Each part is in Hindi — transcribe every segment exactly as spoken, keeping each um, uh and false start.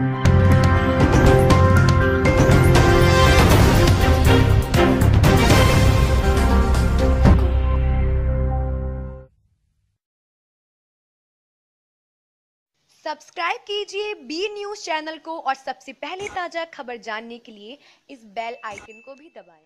सब्सक्राइब कीजिए बी न्यूज़ चैनल को और सबसे पहले ताजा खबर जानने के लिए इस बेल आइकन को भी दबाएं।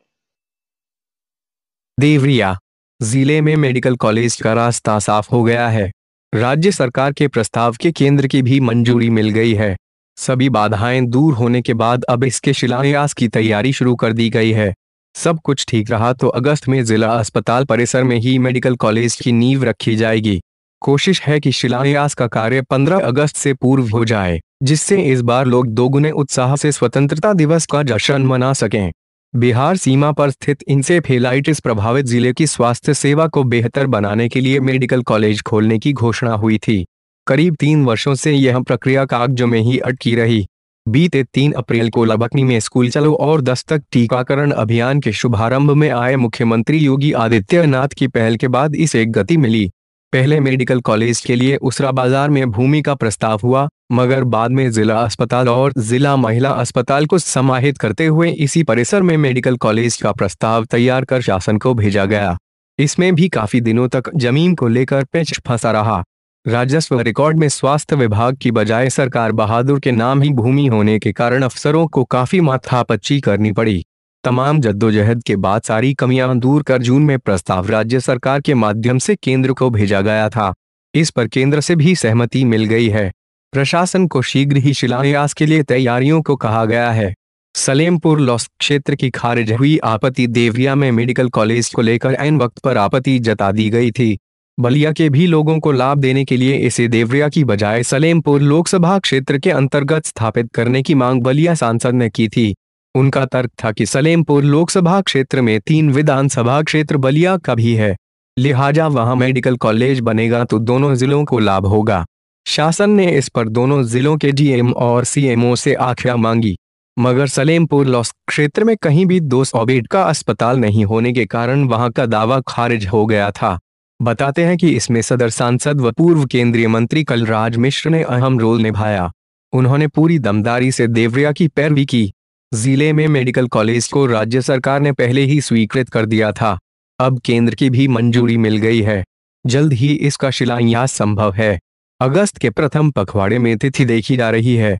देवरिया जिले में मेडिकल कॉलेज का रास्ता साफ हो गया है। राज्य सरकार के प्रस्ताव के केंद्र की भी मंजूरी मिल गई है। सभी बाधाएं दूर होने के बाद अब इसके शिलान्यास की तैयारी शुरू कर दी गई है। सब कुछ ठीक रहा तो अगस्त में जिला अस्पताल परिसर में ही मेडिकल कॉलेज की नींव रखी जाएगी। कोशिश है कि शिलान्यास का कार्य पंद्रह अगस्त से पूर्व हो जाए, जिससे इस बार लोग दोगुने उत्साह से स्वतंत्रता दिवस का जश्न मना सकें। बिहार सीमा पर स्थित इंसेफेलाइटिस प्रभावित जिले की स्वास्थ्य सेवा को बेहतर बनाने के लिए मेडिकल कॉलेज खोलने की घोषणा हुई थी। करीब तीन वर्षों से यह प्रक्रिया कागजों में ही अटकी रही। बीते तीन अप्रैल को लबकनी में स्कूल चलो और दस्तक टीकाकरण अभियान के शुभारंभ में आए मुख्यमंत्री योगी आदित्यनाथ की पहल के बाद इसे गति मिली। पहले मेडिकल कॉलेज के लिए उसरा बाजार में भूमि का प्रस्ताव हुआ, मगर बाद में जिला अस्पताल और जिला महिला अस्पताल को समाहित करते हुए इसी परिसर में मेडिकल कॉलेज का प्रस्ताव तैयार कर शासन को भेजा गया। इसमें भी काफी दिनों तक जमीन को लेकर पेच फंसा रहा। राजस्व रिकॉर्ड में स्वास्थ्य विभाग की बजाय सरकार बहादुर के नाम ही भूमि होने के कारण अफसरों को काफी माथापच्ची करनी पड़ी। तमाम जद्दोजहद के बाद सारी कमियां दूर कर जून में प्रस्ताव राज्य सरकार के माध्यम से केंद्र को भेजा गया था। इस पर केंद्र से भी सहमति मिल गई है। प्रशासन को शीघ्र ही शिलान्यास के लिए तैयारियों को कहा गया है। सलेमपुर लॉस क्षेत्र की खारिज हुई आपत्ति देवरिया में मेडिकल कॉलेज को लेकर ऐन वक्त पर आपत्ति जता दी गई थी। बलिया के भी लोगों को लाभ देने के लिए इसे देवरिया की बजाय सलेमपुर लोकसभा क्षेत्र के अंतर्गत स्थापित करने की मांग बलिया सांसद ने की थी। उनका तर्क था कि सलेमपुर लोकसभा क्षेत्र में तीन विधानसभा क्षेत्र बलिया का भी है, लिहाजा वहां मेडिकल कॉलेज बनेगा तो दोनों जिलों को लाभ होगा। शासन ने इस पर दोनों जिलों के डीएम और सीएमओ से आख्या मांगी, मगर सलेमपुर लॉस क्षेत्र में कहीं भी दो सौ बेड का अस्पताल नहीं होने के कारण वहां का दावा खारिज हो गया था। बताते हैं कि इसमें सदर सांसद व पूर्व केंद्रीय मंत्री कलराज मिश्र ने अहम रोल निभाया। उन्होंने पूरी दमदारी से देवरिया की पैरवी की। जिले में मेडिकल कॉलेज को राज्य सरकार ने पहले ही स्वीकृत कर दिया था। अब केंद्र की भी मंजूरी मिल गई है। जल्द ही इसका शिलान्यास संभव है। अगस्त के प्रथम पखवाड़े में तिथि देखी जा रही है।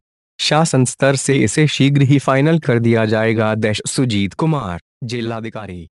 शासन स्तर से इसे शीघ्र ही फाइनल कर दिया जाएगा। देश सुजीत कुमार जिलाधिकारी।